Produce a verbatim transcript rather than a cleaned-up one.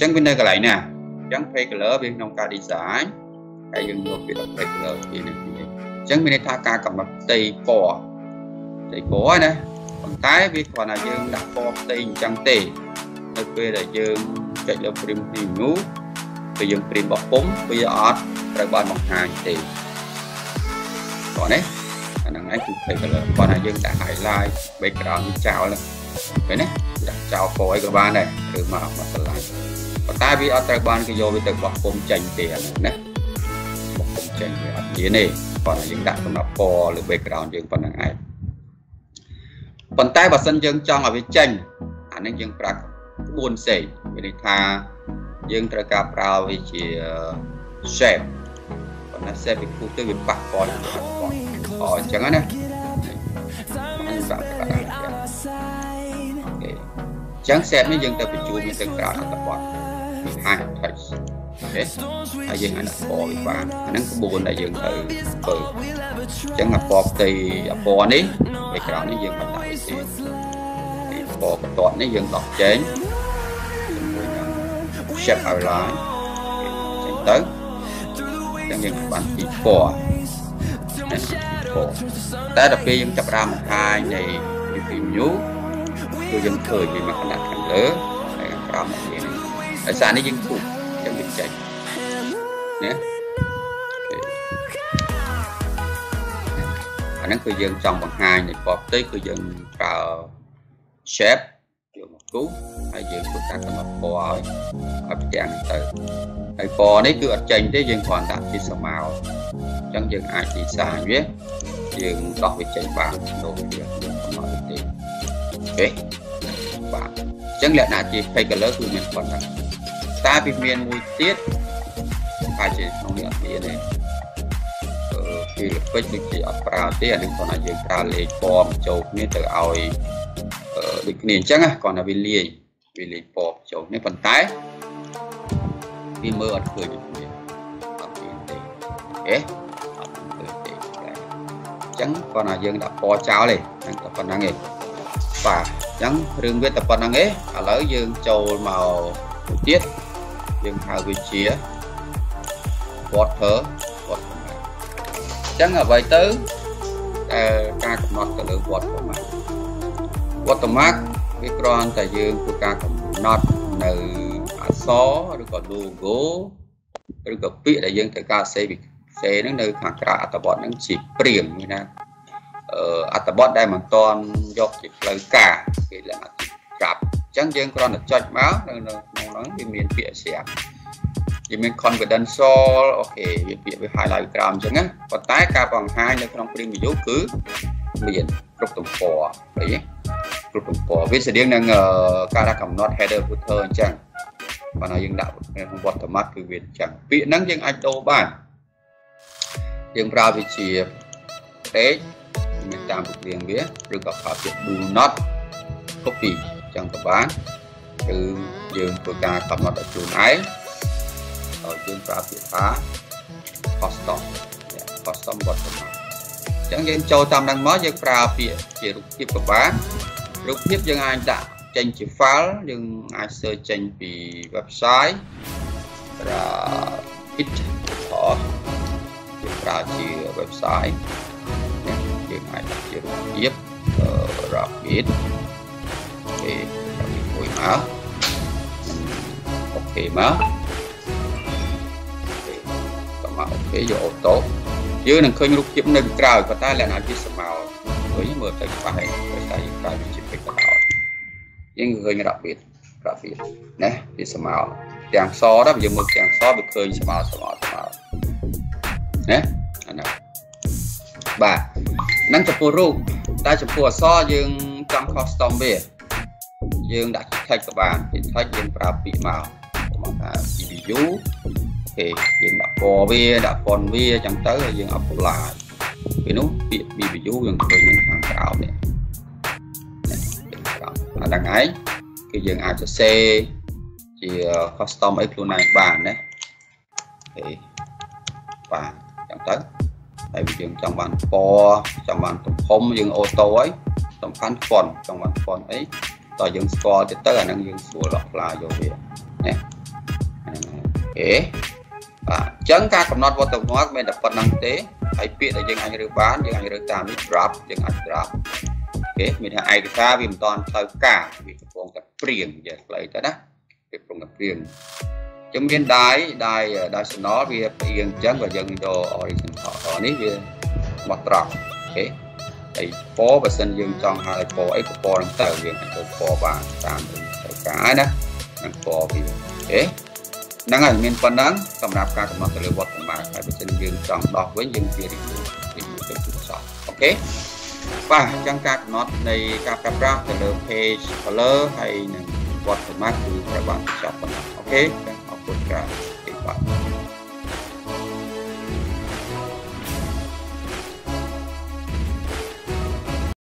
chẳng bên đây cái lại nè chẳng phải cái lỡ bên nông ca đi giải cái dân ngược cái tập thể lỡ thì này chẳng bên đây tha ca cầm mặt tây cỏ tây cỏ nè còn cái việc còn là dương đặt cỏ tây chẳng tề ở quê là dương chạy leo prim tìm nú bây giờ prim bọc bống bây giờ ở tại ban một hai tề còn đấy năng ấy phải cái lỡ còn là dương đã hại lai bây giờ đang chào là vậy nè chào phổi các bạn này từ mà mà từ lại và ta biết ở tại ban cái vô bây giờ bọc bống chành tề nè bọc bống chành ở dưới này còn là dương đặt con bọc cỏ được bây giờ đang dương còn năng ấy còn tay và sân dương trong là với chành anh ấy dương bạc buồn sẻ vì thế tha dương tra cà prao vì chỉ sẹp còn nó sẹp bị phụ tư bị bạc còn còn chẳng hạn này chẳng sẹp mới dương ta bị chua mới dương tra nó tập bọt bị hai thấy đấy ai dương anh đặt bò bị bạc anh ấy cũng buồn đại dương từ từ chẳng là bọt thì bò đấy bị cái đó nó dương mình lại thì bò cái tọt nó dương đọt chén xếp ở lại chén tới chẳng những bạn bị bò ta đặc biệt dân chập ra một hai này đi tìm nhú tôi dân thời vì mà đặt hàng lớn này ra một gì này tại sao nó dân phụ chẳng bị chạy nhé nó cư dân trong bằng hai này bọt tới cư dân trợ xếp kiểu một cú hay dân của các cái mặt bò ấy ở chàng từ hay bò đấy cứ ở trên đấy dân hoàn thành cái sầu màu chẳng dân ai thì xa nhé dân đọc về trên bàn đồ việc dân không nói về tiền bạn chẳng lẽ là chỉ phải cái lớp của mình còn là ta bị miền mùi tiết hai chị không nhận tiền này khi với những chị ở Prao thì anh còn là những ta lấy bom châu như từ ao được nền chắc à còn là vì liền vì liền bom châu nên phần tái vì mưa ăn cười được đấy chẳng còn là dân đã bỏ cháo này đang tập phần năng ấy và chẳng riêng với tập phần năng ấy ở lỡ dương châu màu tiết dương hào vị chía bọt thở chẳng là vậy tới ca cầm nót từ lượng bọt của mình bọt tầm mát micron tại dương của ca cầm nót từ ả xó rồi còn lù gố rồi còn vị đại dương tại ca xe bị xe nó nơi thẳng ra ả bọt nó chỉ priềm như nè ả bọt đây mà toàn dọc chỉ lời cả thì là rạp chẳng dương con là chọt máu nên nó nói thì miền phía xẹp thì mình còn về đơn so ok việc việc với hai loại gram chứ nhé còn tái ca bằng hai nên không đi mình dấu cứ miền trục tổng cỏ đấy trục tổng cỏ với sự điên đang ca đã cầm nót header của thơ chẳng và nói dương đạo không bọt tầm mắt cứ việc chẳng bị nắng dương anh đô bản dương ra vị trí đấy mình làm một liền biết được gặp họ việc do not copy chẳng có bán từ dương của ca cầm nót ở chỗ này dương ra việt phá custom custom bot chẳng dân châu tam đang mới dân ra việt chỉ rút tiếp của bán rút tiếp dân ai đã tranh chỉ phá nhưng ai sơ tranh vì website ra ít họ ra chỉ website dân ai đã chỉ rút tiếp ra việt thì hồi má ok má cái vô ô tô dưới này khơi lúc chụp nâng trào và ta là nói chứ sầm màu với mưa tay phải với tay phải chụp cái màu những người đặc biệt đặc biệt nè thì sầm màu chàng so đó giờ mưa chàng so bị khơi sầm màu sầm màu sầm màu nè bà nắng chụp photo ta chụp photo so dương trong custom về dương đặt thay các bạn thì thay dương đặc biệt màu mà review thì dừng đặt bò bia đặt con bia chẳng tới là dừng ập lại vì nó bị bị bị dú dừng từ những hàng cào này là đằng ấy cái dừng ai cho xe thì custom ấy luôn này bàn đấy thì và chẳng tới tại vì dừng trong bàn bò trong bàn tổng không dừng ô tô ấy trong khán phòng trong bàn phòng ấy tòa dừng score thì tới là năng dừng sửa lọc lại rồi nè chẳng ca cầm nát vào tàu nóc mình đập phần năng tế ai biết là dừng anh được bán dừng anh được làm drop dừng anh drop kế mình là ai ra vì toàn thời cả vì công tập riêng để lấy tới đó việc công tập riêng chúng biến đái đài đài số nó vì riêng chẳng và dừng đồ ở đây vì mặt trọc kế ai phố và sân dừng trong hai phố ấy của phố đang tạo việc của phố bạn làm được cả đó đang phố vì kế năng ảnh miền Bắc nắng, cầm nạp ca cầm nón từ lửa của mạc, phải bên dương tròn đỏ với dương kia đỉnh núi, đỉnh núi từ trung sọ. Ok. Và trang ca cầm nón này ca cầm ra từ lửa page color hay là quạt của mạc từ các bạn chọn. Ok. Học được cả các bạn.